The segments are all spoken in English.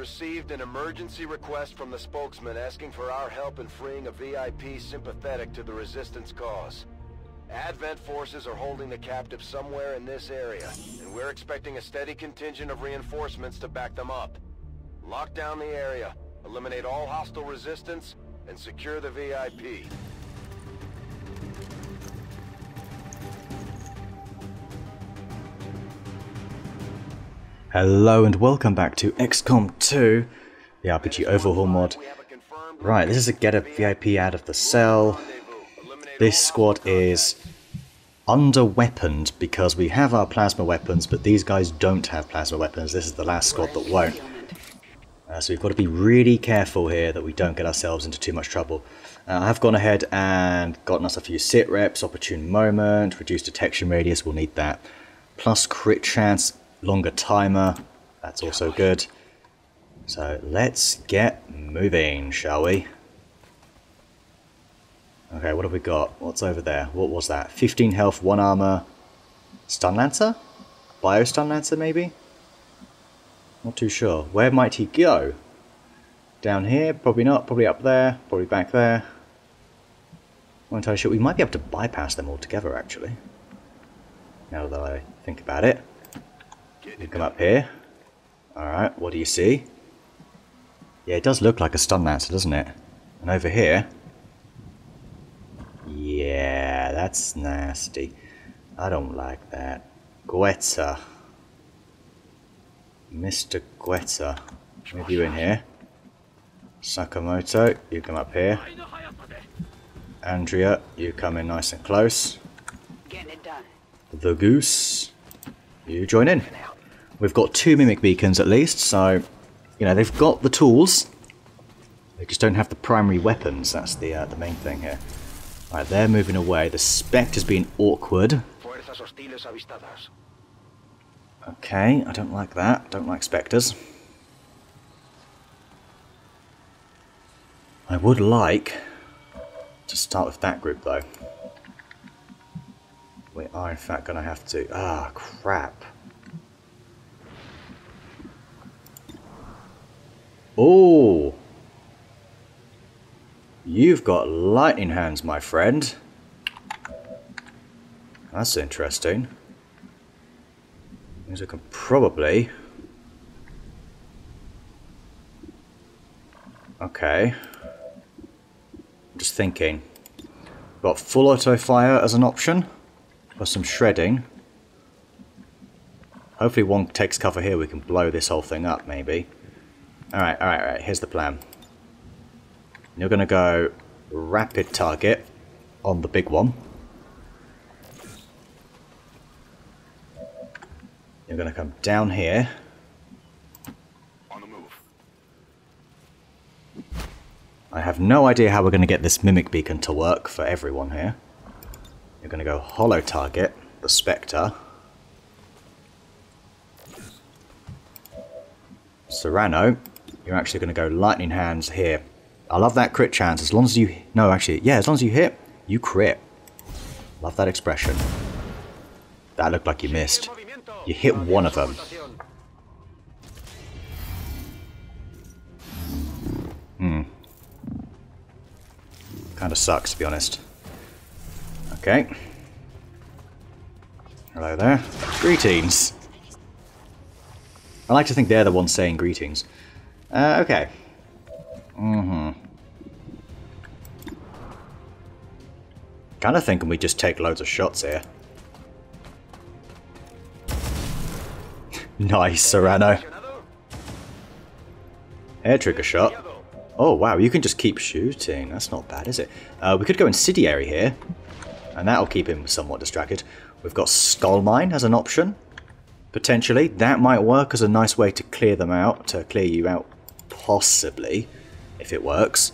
received an emergency request from the spokesman asking for our help in freeing a VIP sympathetic to the resistance cause. Advent forces are holding the captive somewhere in this area, and we're expecting a steady contingent of reinforcements to back them up. Lock down the area, eliminate all hostile resistance, and secure the VIP. Hello and welcome back to XCOM 2, the RPG Overhaul mod. Right, this is a Get a VIP out of the cell. This squad is under-weaponed because we have our plasma weapons, but these guys don't have plasma weapons. This is the last squad that won't. So we've got to be really careful here that we don't get ourselves into too much trouble. I have gone ahead and gotten us a few sit reps, opportune moment, reduced detection radius, we'll need that. Plus crit chance, longer timer, that's also good. So let's get moving, shall we? Okay, what have we got? What's over there? What was that? 15 health, 1 armor. Stun Lancer? Bio Stun Lancer, maybe? Not too sure. Where might he go? Down here? Probably not. Probably up there. Probably back there. Not entirely sure. We might be able to bypass them altogether, actually. Now that I think about it. You come up here. Alright, what do you see? Yeah, it does look like a Stun Lancer, doesn't it? And over here... yeah, that's nasty. I don't like that. Guetta. Mr. Guetta. Move you in here. Sakamoto, you come up here. Andrea, you come in nice and close. The Goose, you join in. We've got 2 Mimic Beacons at least, so... you know, they've got the tools. They just don't have the primary weapons, that's the main thing here. Alright, they're moving away. The Spectre's been awkward. Okay, I don't like that. Don't like Spectres. I would like to start with that group, though. We are, in fact, going to have to... ah, crap. Ooh! You've got lightning hands, my friend. That's interesting. Means I can probably... okay. I'm just thinking. Got full auto fire as an option. For some shredding. Hopefully one takes cover here, we can blow this whole thing up, maybe. Alright, alright, alright, here's the plan. You're going to go rapid target on the big one. You're going to come down here. On the move. I have no idea how we're going to get this Mimic Beacon to work for everyone here. You're going to go hollow target the Spectre. Serrano, you're actually going to go lightning hands here. I love that crit chance, as long as you... no, actually, yeah, as long as you hit, you crit. Love that expression. That looked like you missed. You hit one of them. Hmm. Kind of sucks, to be honest. Okay. Hello there. Greetings. I like to think they're the ones saying greetings. Okay. Mm-hmm. Kind of thinking we just take loads of shots here. Nice, Serrano. Air trigger shot. Oh, wow, you can just keep shooting. That's not bad, is it? We could go Incendiary here, and that'll keep him somewhat distracted. We've got Skull Mine as an option, potentially. That might work as a nice way to clear them out, to clear you out, possibly. If it works,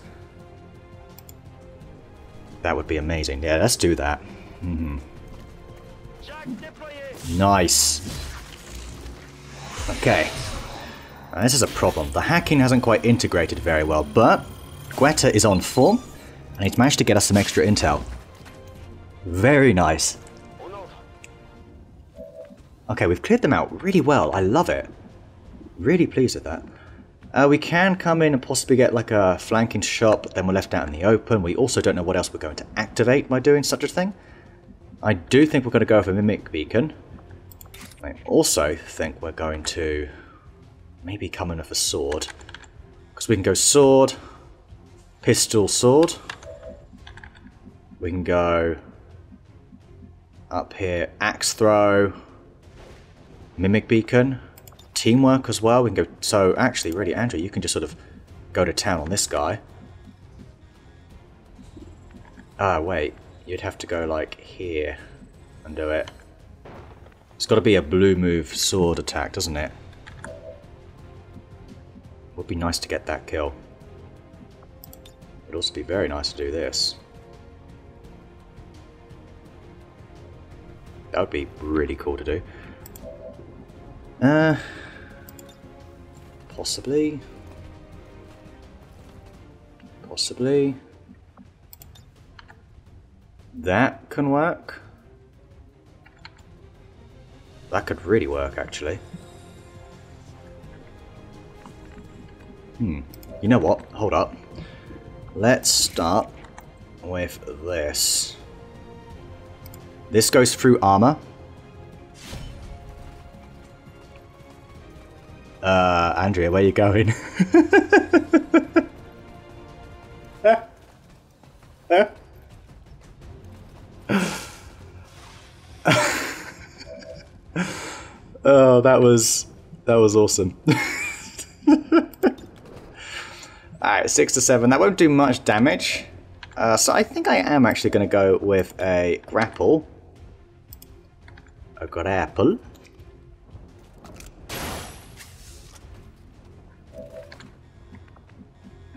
that would be amazing. Yeah, let's do that. Mm-hmm. Nice. Okay. Now, this is a problem. The hacking hasn't quite integrated very well, but Guetta is on form, and he's managed to get us some extra intel. Very nice. Okay, we've cleared them out really well. I love it. Really pleased with that. We can come in and possibly get like a flanking shot, but then we're left out in the open. We also don't know what else we're going to activate by doing such a thing. I do think we're going to go for Mimic Beacon. I also think we're going to maybe come in with a sword. Because we can go sword, pistol, sword. We can go up here, axe throw, Mimic Beacon. Teamwork as well, we can go, so actually really Andrew, you can just sort of go to town on this guy. Ah wait, you'd have to go like here and do it. It's got to be a blue move sword attack, doesn't it? Would be nice to get that kill. It'd also be very nice to do this. That would be really cool to do. Possibly. That can work. That could really work, actually. You know what? Hold up. Let's start with this. This goes through armor. Andrea, where are you going? Oh, that was awesome. Alright, 6 to 7. That won't do much damage. So I think I am actually going to go with a grapple. A grapple.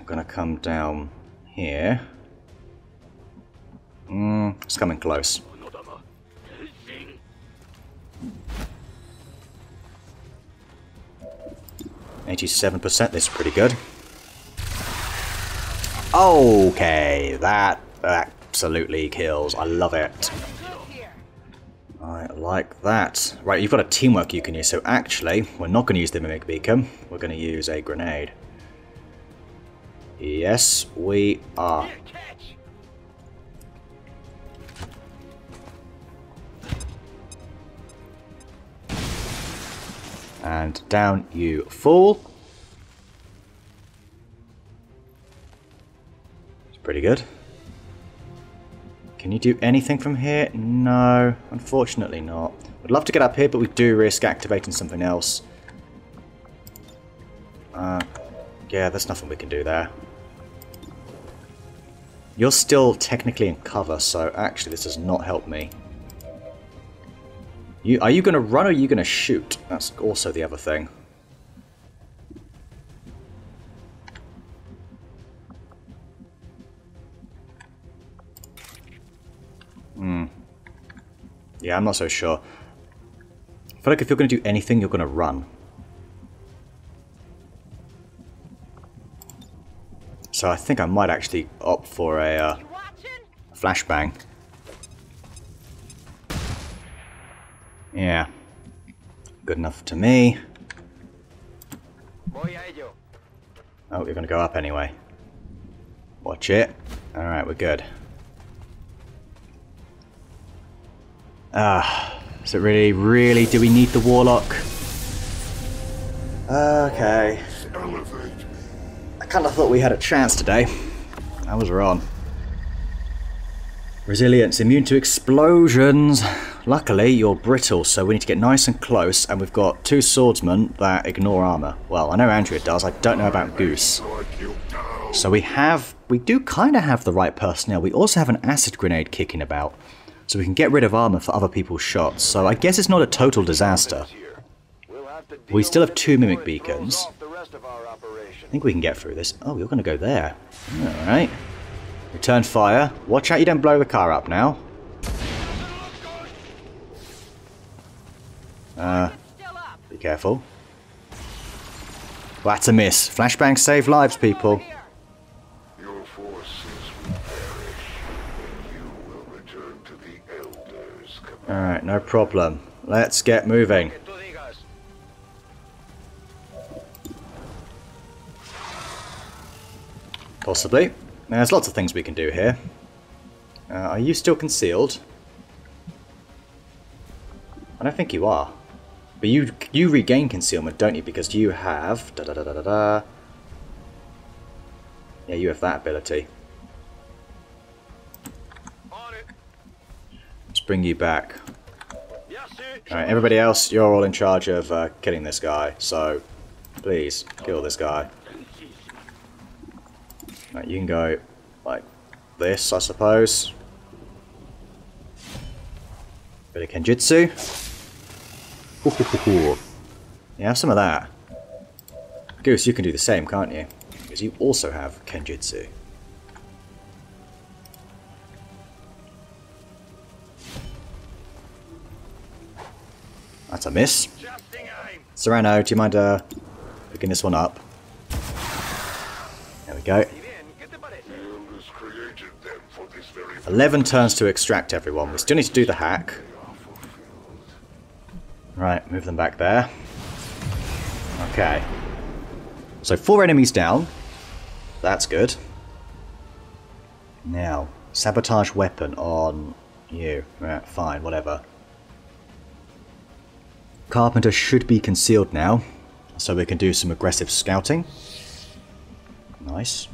Gonna come down here. It's coming close. %, this is pretty good. Okay, that absolutely kills. I love it. I like that. Right, you've got a teamwork you can use, so actually, we're not gonna use the Mimic Beacon, we're gonna use a grenade. Yes, we are. And down you fall. It's pretty good. Can you do anything from here? No, unfortunately not. I'd love to get up here, but we do risk activating something else. Yeah, there's nothing we can do there. You're still technically in cover, so actually this does not help me. Are you going to run or are you going to shoot? That's also the other thing. Yeah, I'm not so sure. I feel like if you're going to do anything, you're going to run. So I think I might actually opt for a flashbang. Yeah. Good enough to me. Oh, you're going to go up anyway. Watch it. Alright, we're good. So really, do we need the Warlock? Okay. Kind of thought we had a chance today. I was wrong. Resilience, immune to explosions. Luckily, you're brittle, so we need to get nice and close, and we've got two swordsmen that ignore armor. Well, I know Andrea does, I don't know about Goose. So we do kind of have the right personnel. We also have an acid grenade kicking about, so we can get rid of armor for other people's shots. So I guess it's not a total disaster. We still have two Mimic Beacons. I think we can get through this. Oh, you're going to go there. Alright. Return fire. Watch out you don't blow the car up now. Be careful. Well, that's a miss. Flashbangs save lives, people. Your forces will perish. You will return to the elders. Alright, no problem. Let's get moving. Possibly. Now, there's lots of things we can do here. Are you still concealed? I don't think you are. But you regain concealment, don't you? Because you have... Yeah, you have that ability. Let's bring you back. Alright, everybody else, you're all in charge of killing this guy, so please, kill this guy. Right, you can go like this, I suppose. Bit of kenjutsu. Yeah, have some of that. Goose, you can do the same, can't you? Because you also have kenjutsu. That's a miss. Serrano, do you mind picking this one up? There we go. 11 turns to extract everyone. We still need to do the hack. Right, move them back there. Okay. So 4 enemies down. That's good. Now, sabotage weapon on you. Right, fine, whatever. Carpenter should be concealed now, so we can do some aggressive scouting. Nice.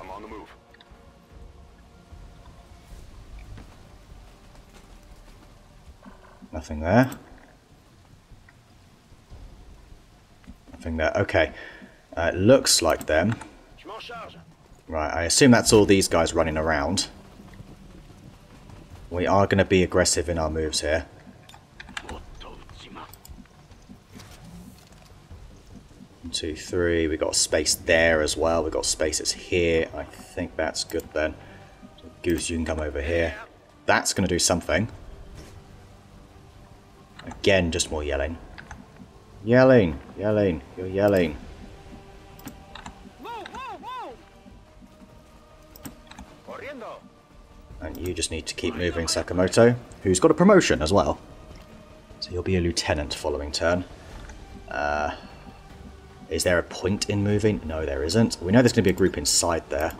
I'm on the move. Nothing there. Nothing there. Okay. It looks like them. Right, I assume that's all these guys running around. We are going to be aggressive in our moves here. One, two, three. We've got space there as well. We've got spaces here. I think that's good then. Goose, you can come over here. That's going to do something. Again, just more yelling. Yelling, yelling, you're yelling. And you just need to keep moving, Sakamoto, who's got a promotion as well. So you'll be a lieutenant following turn. Is there a point in moving? No, there isn't. We know there's going to be a group inside there.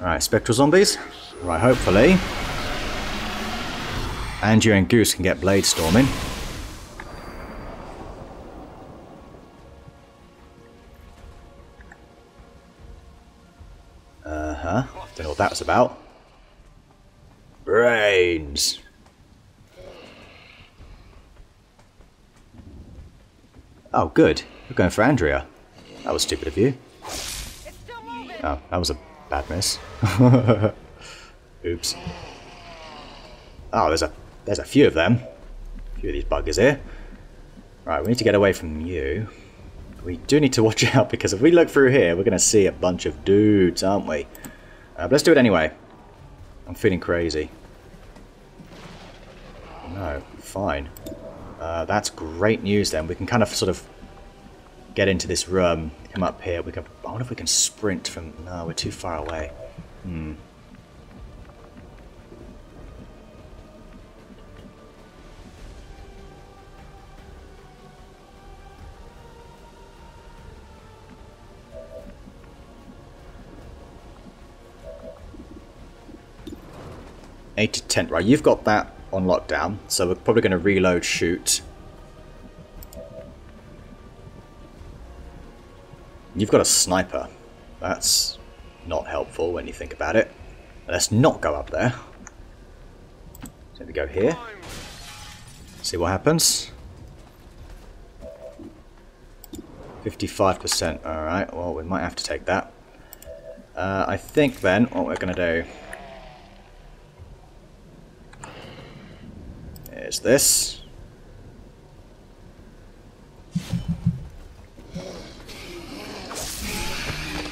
Alright, spectral zombies. Right, hopefully. Andrea and Goose can get blade storming. Don't know what that was about. Brains. Oh, good. You're going for Andrea. That was stupid of you. Oh, that was a bad miss. Oops. Oh, there's a few of them. A few of these buggers here. Right, we need to get away from you. We do need to watch out because if we look through here, we're going to see a bunch of dudes, aren't we? But let's do it anyway. I'm feeling crazy. No, fine. That's great news then. We can kind of sort of get into this room, come up here. We can. I wonder if we can sprint from... No, we're too far away. Eight to 10, right, you've got that on lockdown, so we're probably going to reload shoot. You've got a sniper. That's not helpful when you think about it. Let's not go up there. So we go here. See what happens. 55%, alright, well, we might have to take that. I think then what we're going to do... Is this?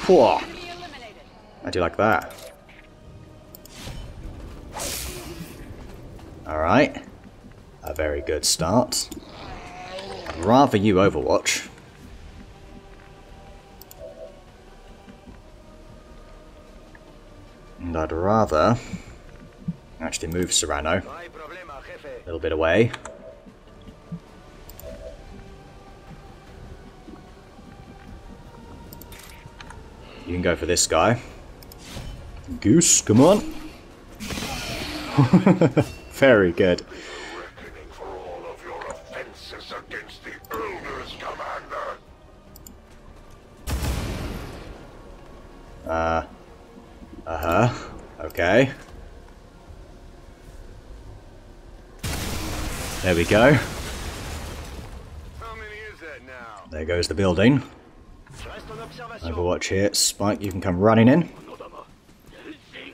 Whoa. I do like that. All right, a very good start. I'd rather you Overwatch. And I'd rather actually move Serrano. A little bit away. You can go for this guy. Goose, come on. Very good. Okay. There we go. How many is that now? There goes the building. Overwatch here. Spike, you can come running in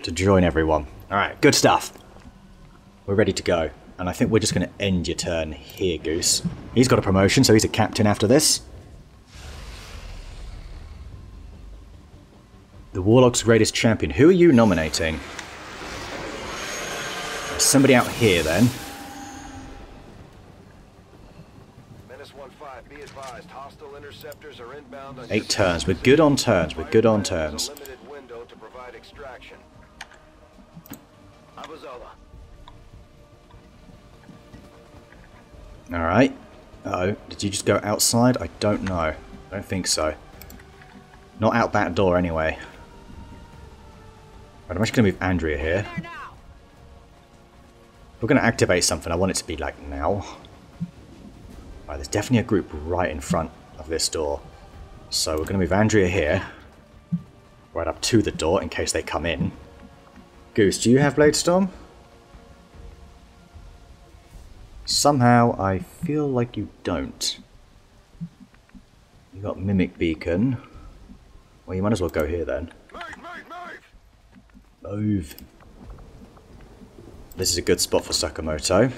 to join everyone. Alright, good stuff. We're ready to go. And I think we're just going to end your turn here, Goose. He's got a promotion, so he's a captain after this. The Warlock's greatest champion. Who are you nominating? There's somebody out here, then. Eight turns. We're good on turns. We're good on turns. Alright. Uh-oh. Did you just go outside? I don't know. I don't think so. Not out that door, anyway. Right, I'm actually going to move Andrea here. We're going to activate something. I want it to be like now. Right, there's definitely a group right in front of this door. So we're going to move Andrea here. Right up to the door in case they come in. Goose, do you have Bladestorm? Somehow I feel like you don't. You got Mimic Beacon. Well, you might as well go here then. Move. This is a good spot for Sakamoto.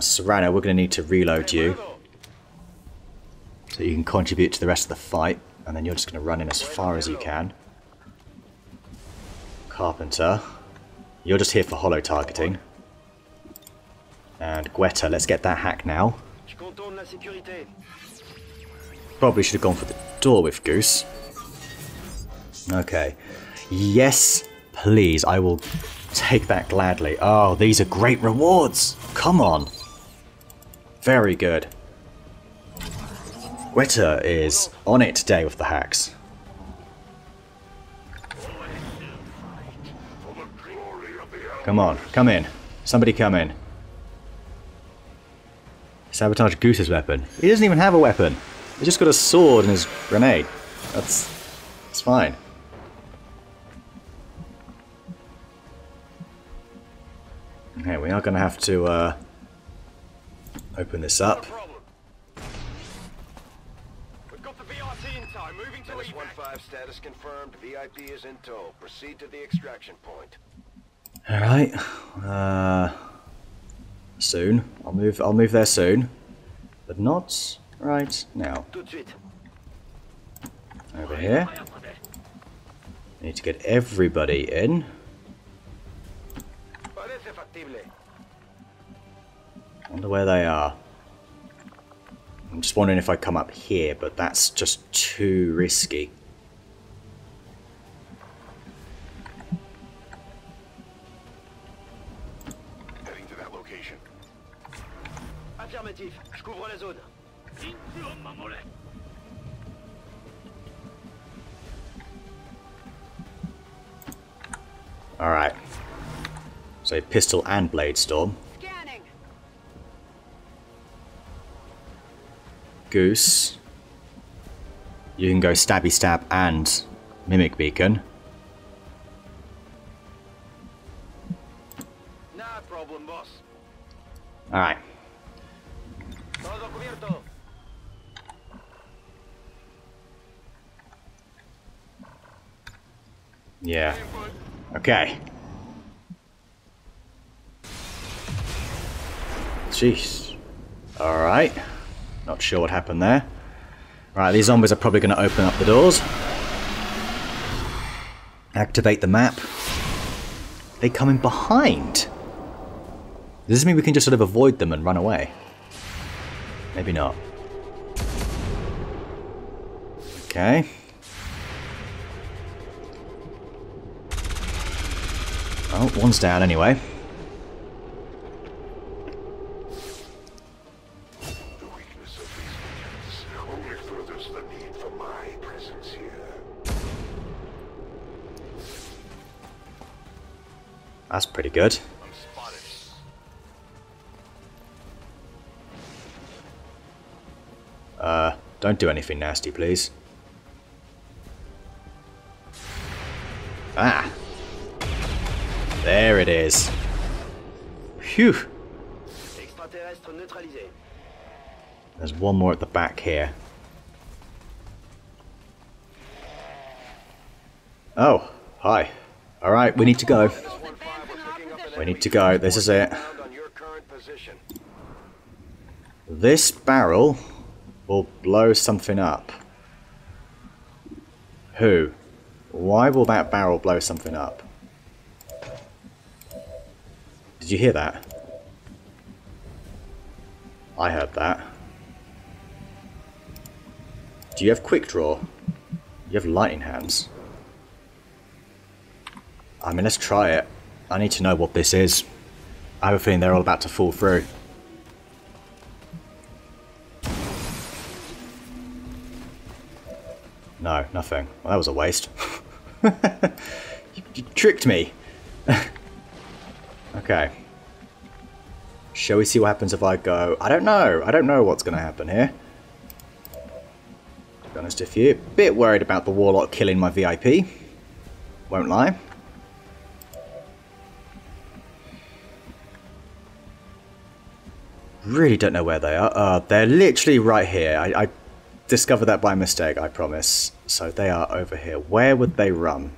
Serrano, we're going to need to reload you so you can contribute to the rest of the fight, and then you're just going to run in as far as you can. Carpenter, you're just here for holo targeting. And Guetta, let's get that hack now. Probably should have gone for the door with Goose. Okay. Yes, please. I will take that gladly. Oh, these are great rewards. Come on. Very good. Witter is on it today with the hacks. Come on. Come in. Somebody come in. Sabotage Goose's weapon. He doesn't even have a weapon. He's just got a sword and his grenade. That's fine. Okay, we are going to have to open this up. We've got the BRT in time. Moving to Menace 1-5 status confirmed. VIP is in tow. Proceed to the extraction point. All right. Soon. I'll move there soon, but not right now. Over here. I need to get everybody in. Wonder where they are. I'm just wondering if I come up here, but that's just too risky. Heading to that location. Affirmative. Je couvre la zone. Alright. So pistol and blade storm. Scanning. Goose. You can go stabby stab and mimic beacon. No problem, boss. Alright. Yeah. Okay. Jeez. Alright. Not sure what happened there. Right, these zombies are probably going to open up the doors. Activate the map. They come in behind. Does this mean we can just sort of avoid them and run away? Maybe not. Okay. Oh, one's down anyway. That's pretty good. Don't do anything nasty, please. Ah! There it is. Phew! There's one more at the back here. Oh, hi. Alright, we need to go. We need to go. This is it. This barrel will blow something up. Who? Why will that barrel blow something up? Did you hear that? I heard that. Do you have quick draw? You have lightning hands. I mean, let's try it. I need to know what this is. I have a feeling they're all about to fall through. No, nothing. Well, that was a waste. You tricked me. Okay. Shall we see what happens if I go? I don't know. I don't know what's going to happen here. To be honest with you, a bit worried about the Warlock killing my VIP. Won't lie. Really don't know where they are. They're literally right here. I discovered that by mistake, I promise. So they are over here. Where would they run?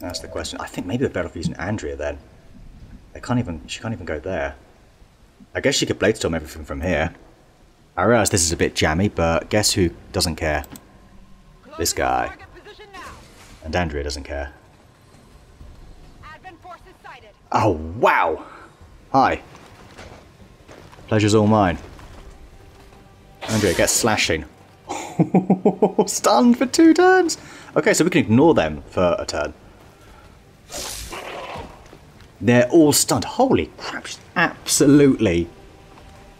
That's the question. I think maybe they're better off using Andrea then. They can't even. She can't even go there. I guess she could blade storm everything from here. I realise this is a bit jammy, but guess who doesn't care? This guy. And Andrea doesn't care. Oh wow! Hi. Pleasure's all mine. Andrea gets slashing. Stunned for 2 turns. Okay, so we can ignore them for a turn. They're all stunned. Holy crap, she's absolutely...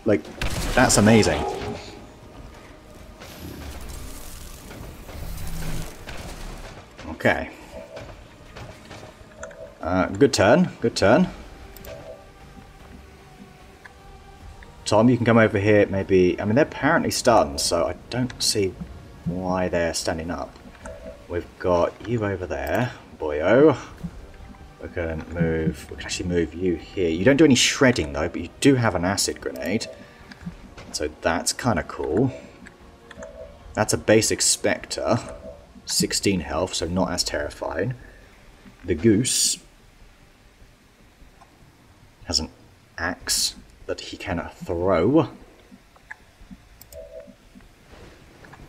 like, that's amazing. Okay. Good turn, good turn. Tom, you can come over here, maybe... I mean, they're apparently stunned, so I don't see why they're standing up. We've got you over there, boyo. We're going to move... we can actually move you here. You don't do any shredding, though, but you do have an acid grenade. So that's kind of cool. That's a basic Spectre. 16 health, so not as terrifying. The Goose has an axe that he can throw.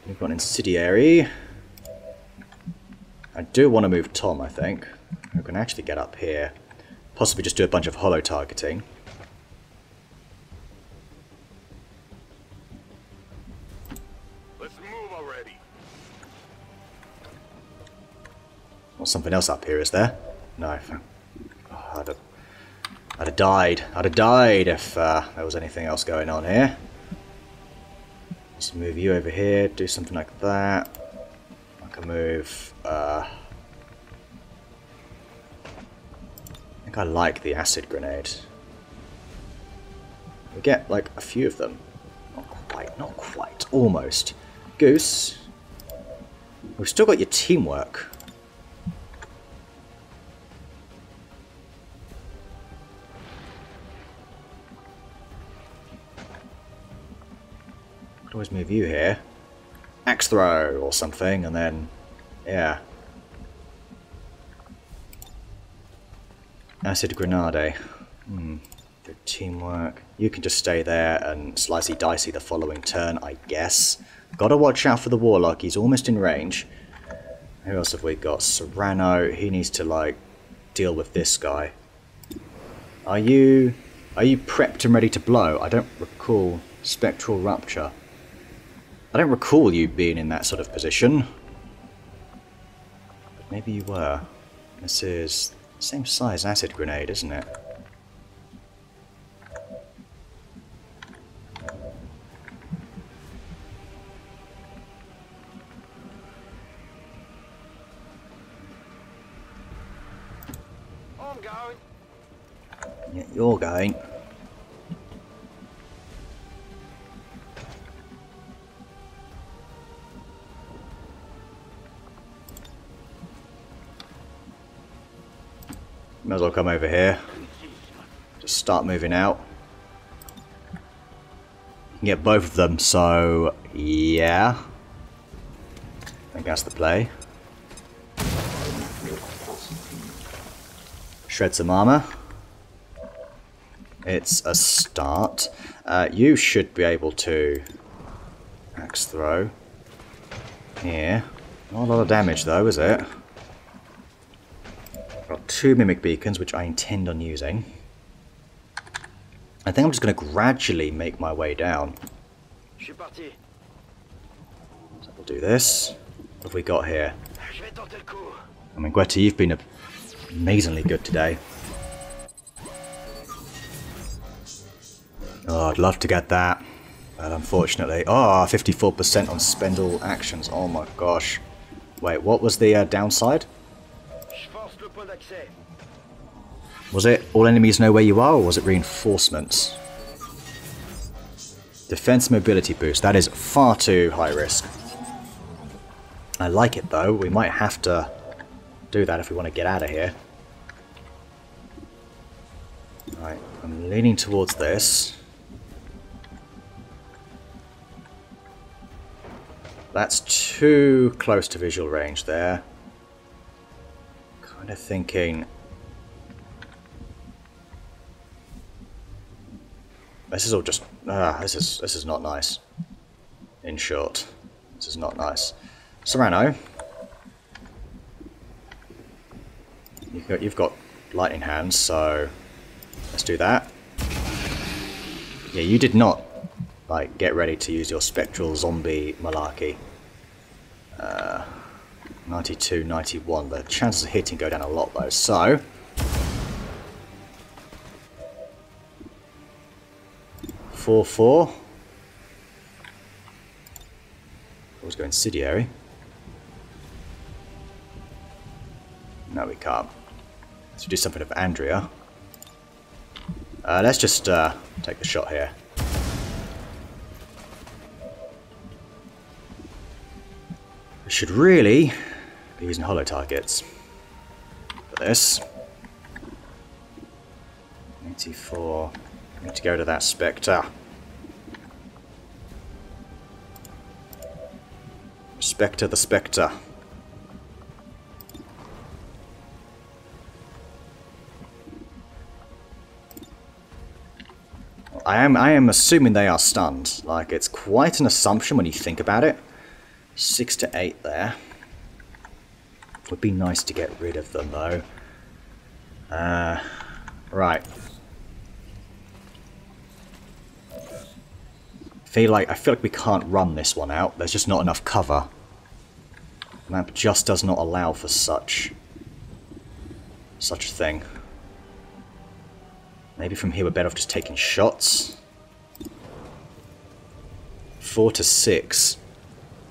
We've got an Incendiary. I do want to move Tom, I think, who can actually get up here. Possibly just do a bunch of hollow targeting. Let's move already. Well, something else up here, is there? No. Oh, I'd have died. I'd have died if there was anything else going on here. Let's move you over here, do something like that. I can move... I think I like the acid grenade. We get, like, a few of them. Not quite, not quite. Almost. Goose. We've still got your teamwork. Could always move you here. Axe throw or something, and then, yeah. Acid grenade. Good teamwork. You can just stay there and slicey dicey the following turn, I guess. Gotta watch out for the Warlock, he's almost in range. Who else have we got? Serrano, he needs to, like, deal with this guy. Are you prepped and ready to blow? I don't recall Spectral Rupture. I don't recall you being in that sort of position. But maybe you were. This is the same size acid grenade, isn't it? I'm going. Yeah, you're going. Might as well come over here. Just start moving out. You can get both of them, so yeah. I think that's the play. Shred some armor. It's a start. You should be able to axe throw. Yeah. Not a lot of damage though, is it? Got two mimic beacons, which I intend on using. I think I'm just going to gradually make my way down. So we'll do this. What have we got here? I mean, Guetta, you've been amazingly good today. Oh, I'd love to get that, but unfortunately... Oh, 54% on spend all actions. Oh my gosh. Wait, what was the downside? Was it all enemies know where you are, or was it reinforcements? Defense mobility boost. That is far too high risk. I like it though. We might have to do that if we want to get out of here. Alright, I'm leaning towards this. That's too close to visual range there. Kind of thinking... This is all just this is not nice. In short, this is not nice. Serrano, you've got lightning hands, so let's do that. Yeah, you did not like get ready to use your spectral zombie malarkey. 92, 91. The chances of hitting go down a lot though, so. Four. Always go incendiary. No, we can't. Let's do something of Andrea. Let's just take the shot here. We should really be using hollow targets for this. 84. I need to go to that Spectre. Spectre the Spectre. I am assuming they are stunned. Like, it's quite an assumption when you think about it. 6 to 8 there. Would be nice to get rid of them though. Right. I feel like we can't run this one out. There's just not enough cover. The map just does not allow for such a thing. Maybe from here we're better off just taking shots. 4 to 6.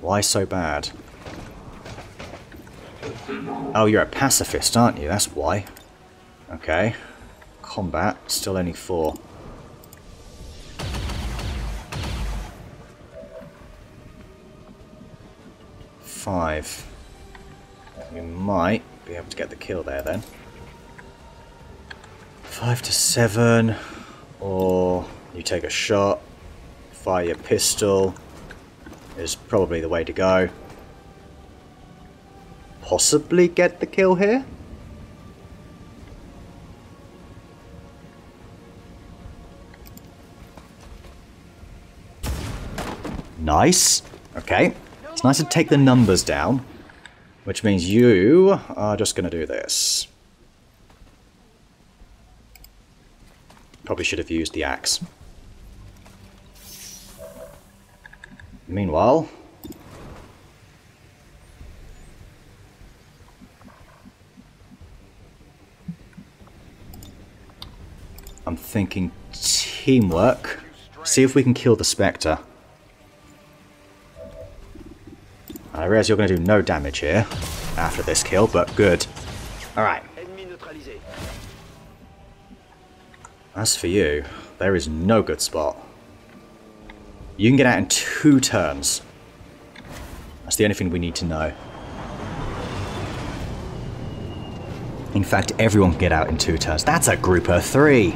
Why so bad? Oh, you're a pacifist, aren't you? That's why. Okay. Combat, still only 4. You might be able to get the kill there then. 5 to 7, or you take a shot, fire your pistol is probably the way to go. Possibly get the kill here? Nice, okay. It's nice to take the numbers down, which means you are just going to do this. Probably should have used the axe. Meanwhile, I'm thinking teamwork. See if we can kill the Spectre. I realise you're going to do no damage here after this kill, but good. Alright. As for you, there is no good spot. You can get out in 2 turns. That's the only thing we need to know. In fact, everyone can get out in 2 turns. That's a group of 3.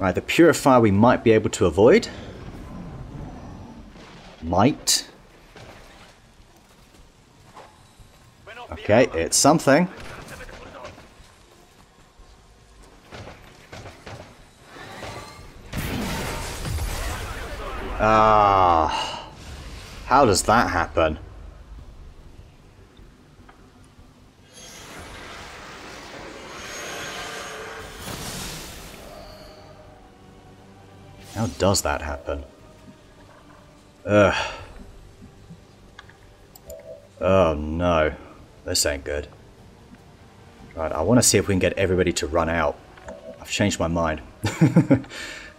Right, the purifier we might be able to avoid. Might. Okay, it's something. Ah, how does that happen? How does that happen? Ugh. Oh no. This ain't good. Right, I want to see if we can get everybody to run out. I've changed my mind.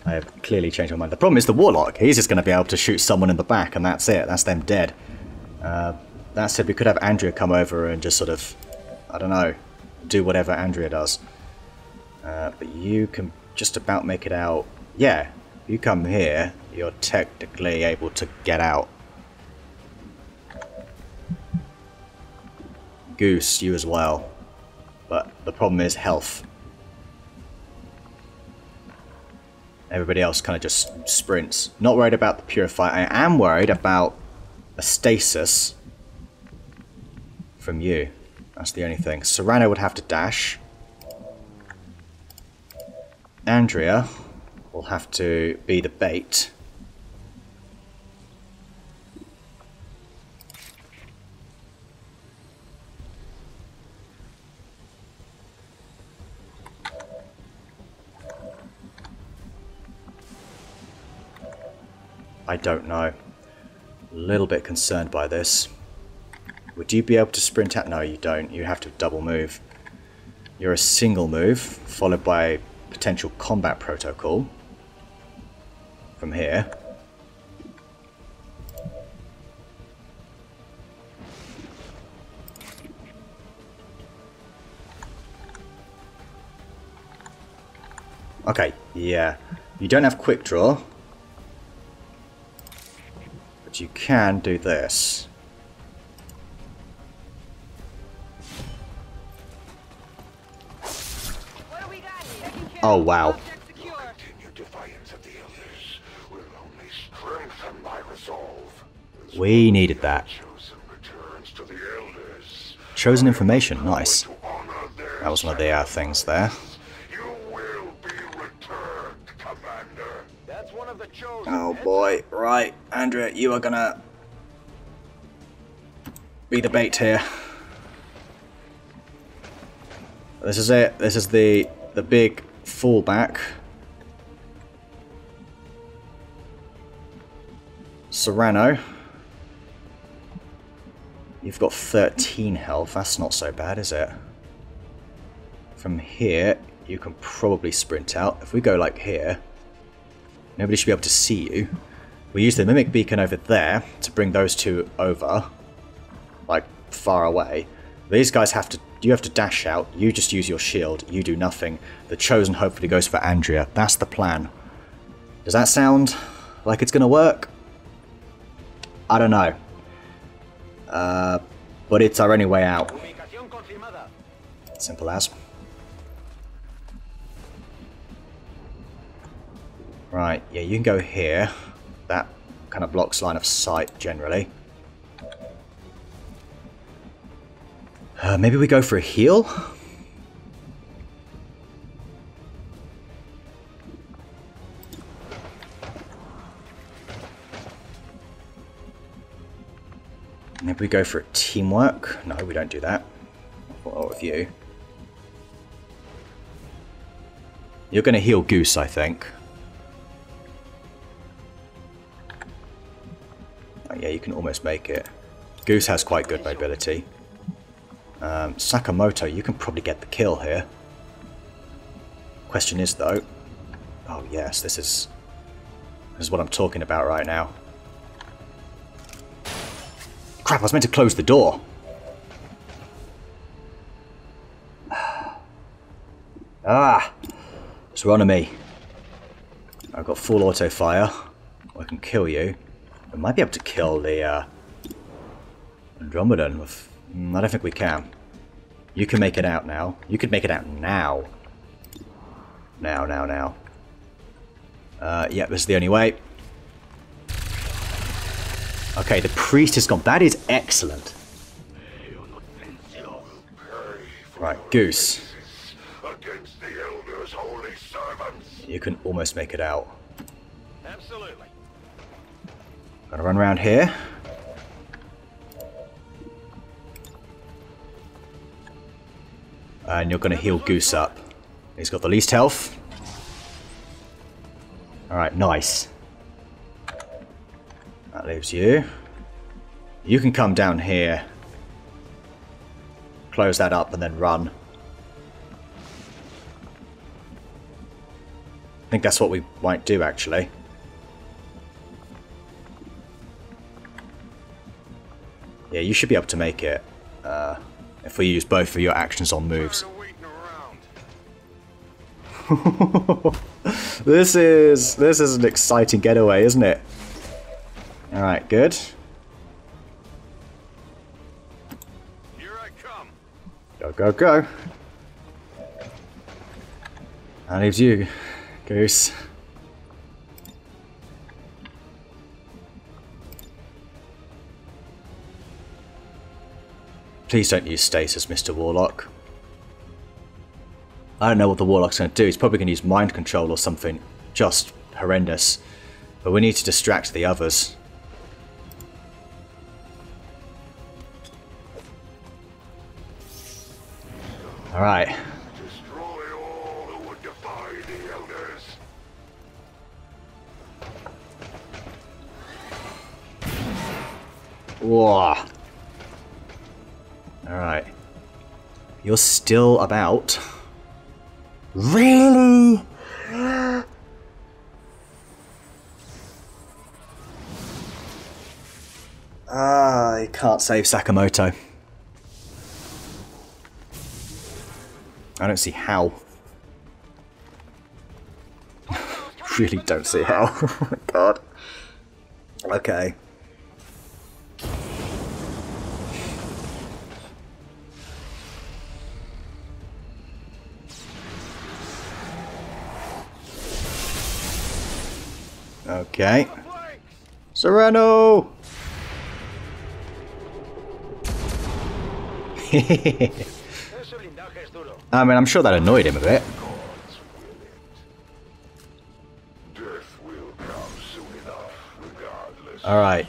I have clearly changed my mind. The problem is the Warlock. He's just going to be able to shoot someone in the back and that's it. That's them dead. That said, we could have Andrea come over and just sort of, I don't know, do whatever Andrea does. But you can just about make it out. Yeah, if you come here, you're technically able to get out. Goose, you as well. But the problem is health. Everybody else kind of just sprints. Not worried about the purifier. I am worried about a stasis from you. That's the only thing. Serrano would have to dash. Andrea will have to be the bait. I don't know. A little bit concerned by this. Would you be able to sprint out? No, you don't. You have to double move. You're a single move, followed by potential combat protocol. From here. Okay, yeah. You don't have quick draw. But you can do this. What do we got? Oh, wow. We needed that. Chosen information, nice. That was one of the things there. Oh boy, right. Andrea, you are gonna be the bait here. This is it. This is the big fallback. Serrano. You've got 13 health, that's not so bad, is it? From here, you can probably sprint out. If we go like here, nobody should be able to see you. We use the Mimic Beacon over there to bring those two over, like far away. These guys have to, you have to dash out, you just use your shield, you do nothing. The Chosen hopefully goes for Andrea, that's the plan. Does that sound like it's gonna work? I don't know. But it's our only way out. Simple as. Right, yeah, you can go here. That kind of blocks line of sight generally. Maybe we go for a heal? Maybe we go for a teamwork. No, we don't do that. What of you? You're going to heal Goose, I think. Oh, yeah, you can almost make it. Goose has quite good mobility. Sakamoto, you can probably get the kill here. Question is though, oh yes, this is what I'm talking about right now. Crap, I was meant to close the door. Ah, it's on me. I've got full auto fire. I can kill you. I might be able to kill the Andromedan with... I don't think we can. You can make it out now. You could make it out now. Now. Yeah, this is the only way. Okay, the priest has gone. That is excellent. Right, Goose. You can almost make it out. Absolutely. Gotta run around here. And you're gonna heal Goose up. He's got the least health. Alright, nice. That leaves you. You can come down here. Close that up and then run. I think that's what we might do, actually. Yeah, you should be able to make it. If we use both of your actions on moves. This is an exciting getaway, isn't it? Alright, good. Here I come. Go. That leaves you, Goose. Please don't use stasis, Mr. Warlock. I don't know what the Warlock's going to do. He's probably going to use mind control or something. Just horrendous. But we need to distract the others. Alright. Destroy all who would defy the elders. Whoa. Alright. You're still about. Really? I can't save Sakamoto. I don't see how. Really don't see how. Oh my god. Okay. Okay. Serrano! I mean, I'm sure that annoyed him a bit. Alright.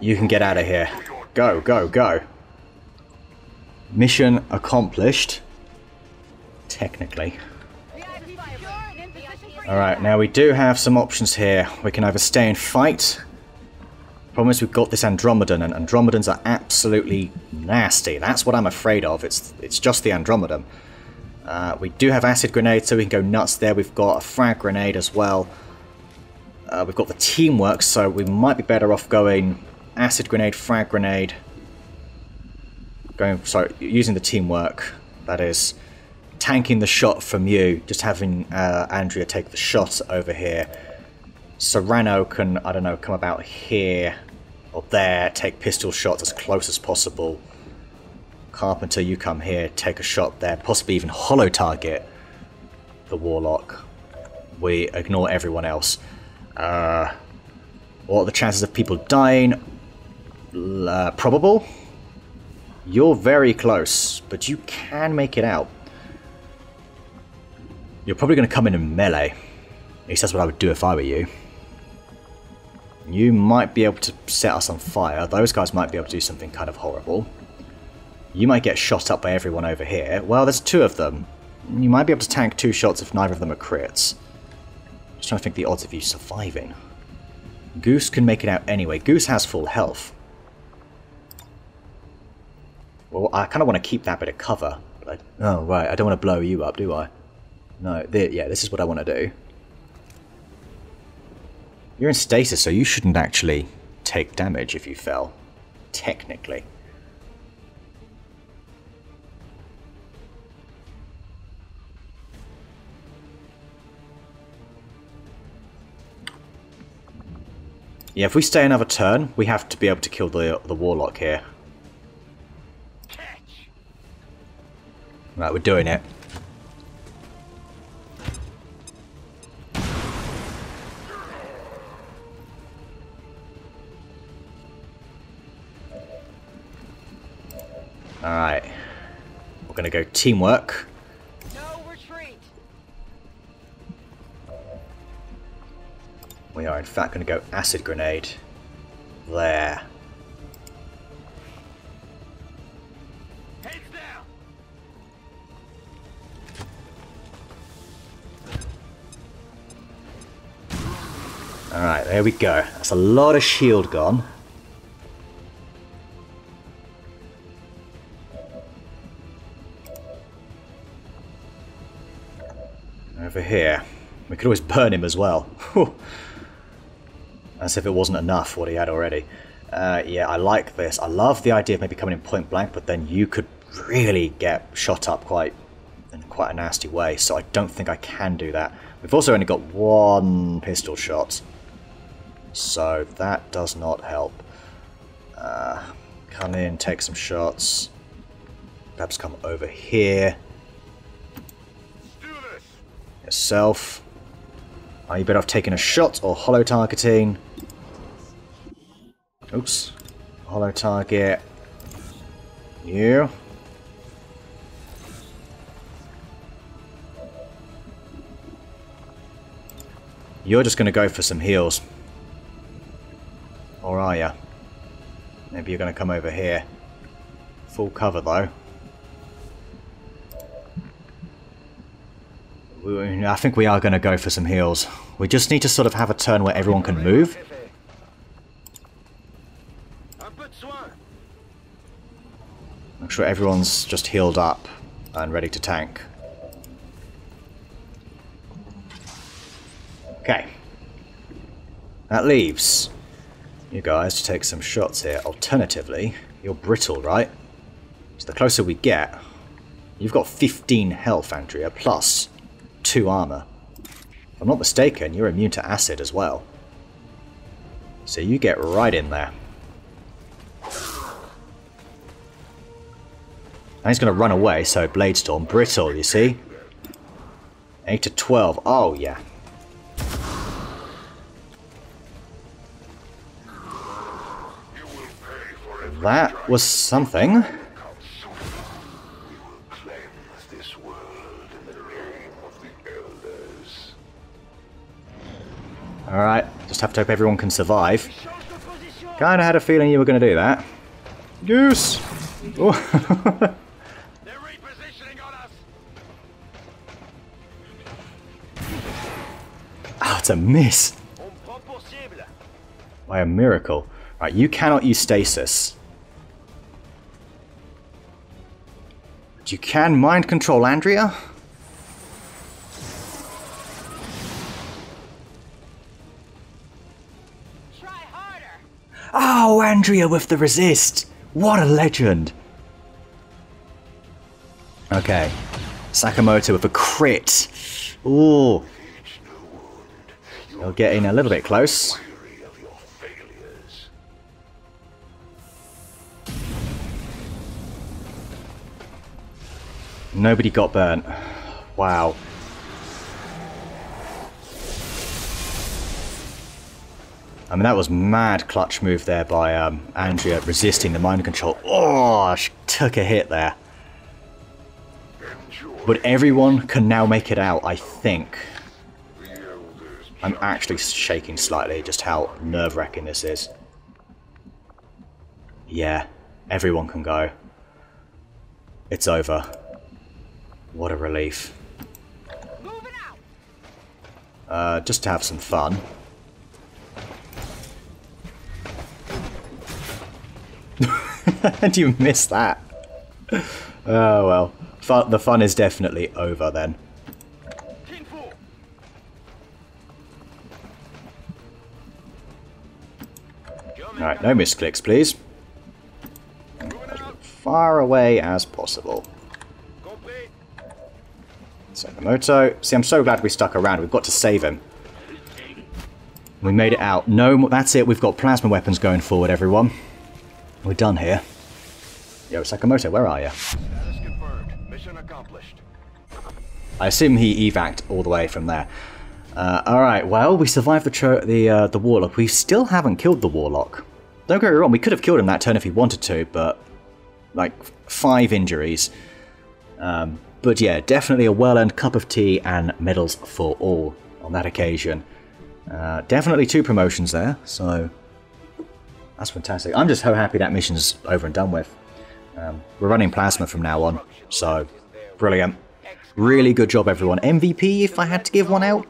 You can get out of here. Go. Mission accomplished. Technically. Alright, now we do have some options here. We can either stay and fight. Problem is we've got this Andromedan, and Andromedans are absolutely nasty. That's what I'm afraid of. It's just the Andromedan. We do have acid grenades, so we can go nuts there. We've got a frag grenade as well. We've got the teamwork, so we might be better off going acid grenade, frag grenade. Using the teamwork, that is. Tanking the shot from you, just having Andrea take the shot over here. Serrano can, I don't know, come about here or there, take pistol shots as close as possible. Carpenter, you come here, take a shot there, possibly even hollow target the Warlock. We ignore everyone else. What are the chances of people dying? Probable? You're very close, but you can make it out. You're probably going to come in melee. At least that's what I would do if I were you. You might be able to set us on fire. Those guys might be able to do something kind of horrible. You might get shot up by everyone over here. Well, there's two of them. You might be able to tank two shots if neither of them are crits. Just trying to think the odds of you surviving. Goose can make it out anyway. Goose has full health. Well, I kind of want to keep that bit of cover. But I don't want to blow you up, do I? No, yeah, this is what I want to do. You're in stasis, so you shouldn't actually take damage if you fell, technically. Yeah, if we stay another turn, we have to be able to kill the Warlock here. Right, we're doing it. Alright. We're gonna go teamwork. No retreat. We are in fact gonna go acid grenade. There. Alright, there we go. That's a lot of shield gone. Over here. We could always burn him as well. As if it wasn't enough what he had already. Yeah, I like this. I love the idea of maybe coming in point blank, but then you could really get shot up in quite a nasty way, so I don't think I can do that. We've also only got one pistol shot. So that does not help. Come in, take some shots. Perhaps come over here. Yourself. Are you better off taking a shot or hollow targeting? Oops. Hollow target. You. You're just going to go for some heals. Or are ya? Maybe you're going to come over here. Full cover though. I think we are going to go for some heals. We just need to sort of have a turn where everyone can move. Make sure everyone's just healed up and ready to tank. Okay, that leaves you guys to take some shots here. Alternatively, you're brittle, right? So the closer we get, you've got 15 health, Andrea, plus 2 armor. If I'm not mistaken, you're immune to acid as well. So you get right in there. And he's going to run away, so Bladestorm, brittle, you see? 8 to 12, oh yeah. That was something. Alright, just have to hope everyone can survive. Kinda had a feeling you were gonna do that. Goose! Oh. Oh, it's a miss. By a miracle. Right, you cannot use stasis. But you can mind control Andrea. Oh, Andrea with the resist! What a legend! Okay. Sakamoto with a crit. Ooh. You're getting a little bit close. Nobody got burnt. Wow. I mean, that was mad clutch move there by Andrea resisting the mind control. Oh, she took a hit there. But everyone can now make it out, I think. I'm actually shaking slightly just how nerve-wracking this is. Yeah, everyone can go. It's over. What a relief. Just to have some fun. How do you miss that? Oh well, the fun is definitely over then. Alright, no misclicks, please. As far away as possible. Sakamoto. See, I'm so glad we stuck around. We've got to save him. We made it out. No more. That's it. We've got plasma weapons going forward, everyone. We're done here. Yo, Sakamoto, where are you? Status confirmed. Mission accomplished. I assume he evac'd all the way from there. Alright, well, we survived the Warlock. We still haven't killed the Warlock. Don't get me wrong, we could have killed him that turn if he wanted to, but... like, 5 injuries. But yeah, definitely a well-earned cup of tea and medals for all on that occasion. Definitely 2 promotions there, so... that's fantastic. I'm just so happy that mission's over and done with. We're running plasma from now on, so... brilliant. Really good job, everyone. MVP, if I had to give one out?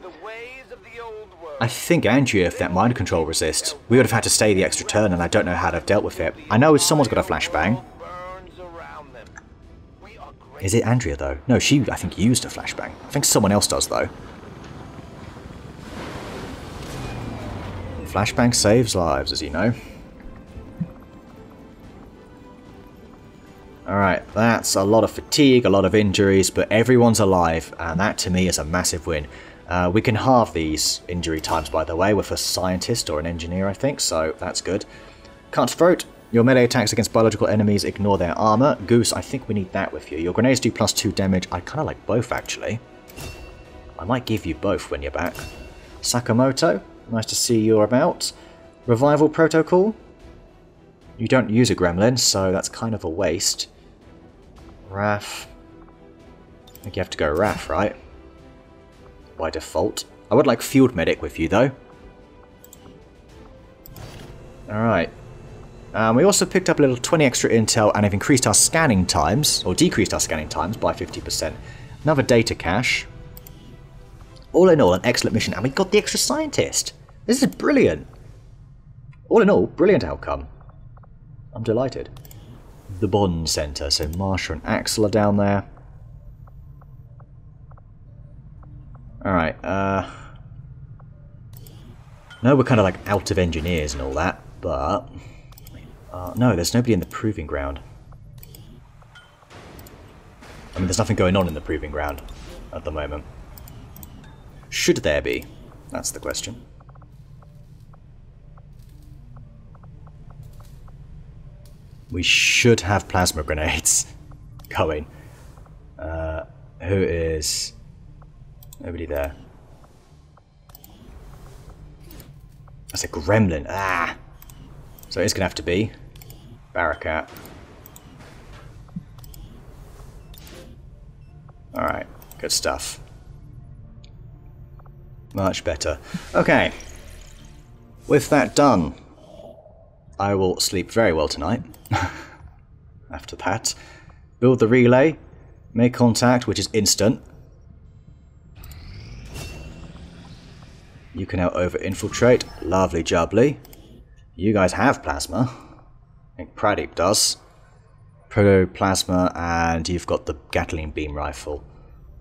I think Andrea, if that mind control resist. We would have had to stay the extra turn, and I don't know how to have dealt with it. I know someone's got a flashbang. Is it Andrea, though? No, she, I think, used a flashbang. I think someone else does, though. Flashbang saves lives, as you know. Alright, that's a lot of fatigue, a lot of injuries, but everyone's alive, and that to me is a massive win. We can halve these injury times, by the way, with a scientist or an engineer, I think, so that's good. Cut throat. Your melee attacks against biological enemies ignore their armor. Goose, I think we need that with you. Your grenades do +2 damage. I kind of like both, actually. I might give you both when you're back. Sakamoto, nice to see you're about. Revival protocol. You don't use a gremlin, so that's kind of a waste. Raph. I think you have to go Raph, right? By default. I would like Field Medic with you, though. Alright. We also picked up a little 20 extra intel and have increased our scanning times, or decreased our scanning times, by 50%. Another data cache. All in all, an excellent mission, and we got the extra scientist. This is brilliant. All in all, brilliant outcome. I'm delighted. The Bond Centre, so Marsha and Axel are down there. Alright, no, we're kind of like out of engineers and all that, but... no, there's nobody in the proving ground. I mean, there's nothing going on in the proving ground at the moment. Should there be? That's the question. We should have plasma grenades going. Who is... nobody there. That's a gremlin. Ah! So it's going to have to be Barakat. Alright, good stuff. Much better. Okay. With that done, I will sleep very well tonight. After that. Build the relay. Make contact, which is instant. You can now over-infiltrate. Lovely jubbly. You guys have plasma. I think Pradeep does. Protoplasma, and you've got the Gatling beam rifle.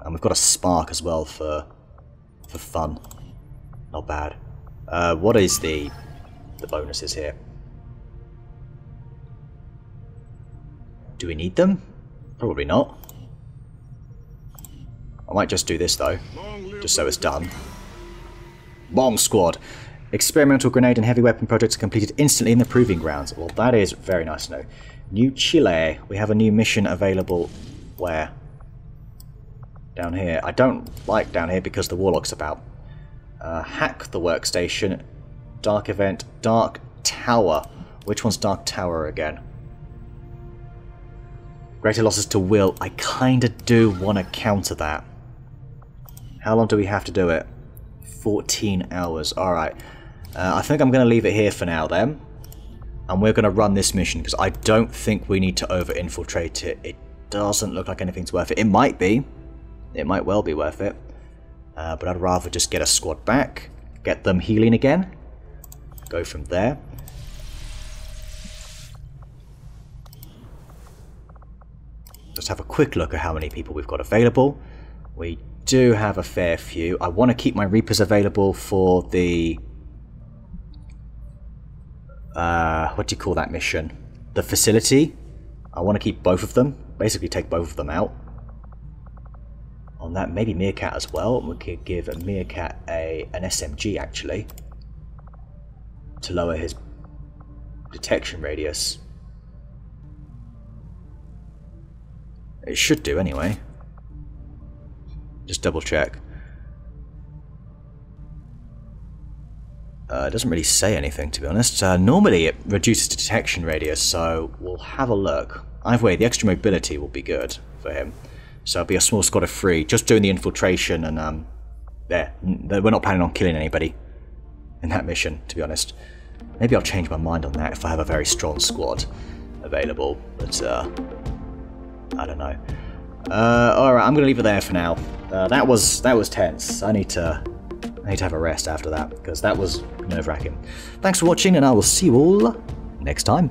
And we've got a spark as well for fun. Not bad. What is the bonuses here? Do we need them? Probably not. I might just do this though, just so it's done. Bomb squad. Experimental grenade and heavy weapon projects are completed instantly in the proving grounds. Well, that is very nice to know. New Chile. We have a new mission available. Where? Down here. I don't like down here because the Warlock's about. Hack the workstation. Dark event. Dark Tower. Which one's Dark Tower again? Greater losses to will. I kind of do want to counter that. How long do we have to do it? 14 hours. Alright. I think I'm going to leave it here for now then. And we're going to run this mission because I don't think we need to over-infiltrate it. It doesn't look like anything's worth it. It might be. It might well be worth it. But I'd rather just get a squad back. Get them healing again. Go from there. Just have a quick look at how many people we've got available. We do have a fair few. I want to keep my Reapers available for the what do you call that mission? The facility. I want to keep both of them. Basically take both of them out. On that, maybe Meerkat as well. We could give a Meerkat an SMG, actually. To lower his detection radius. It should do, anyway. Just double check. It doesn't really say anything, to be honest. Normally it reduces the detection radius, so we'll have a look. Either way, the extra mobility will be good for him. So it'll be a small squad of 3, just doing the infiltration, and we're not planning on killing anybody in that mission, to be honest. Maybe I'll change my mind on that if I have a very strong squad available, but I don't know. Alright, I'm going to leave it there for now. That was tense. I need to have a rest after that, because that was nerve-wracking. Thanks for watching, and I will see you all next time.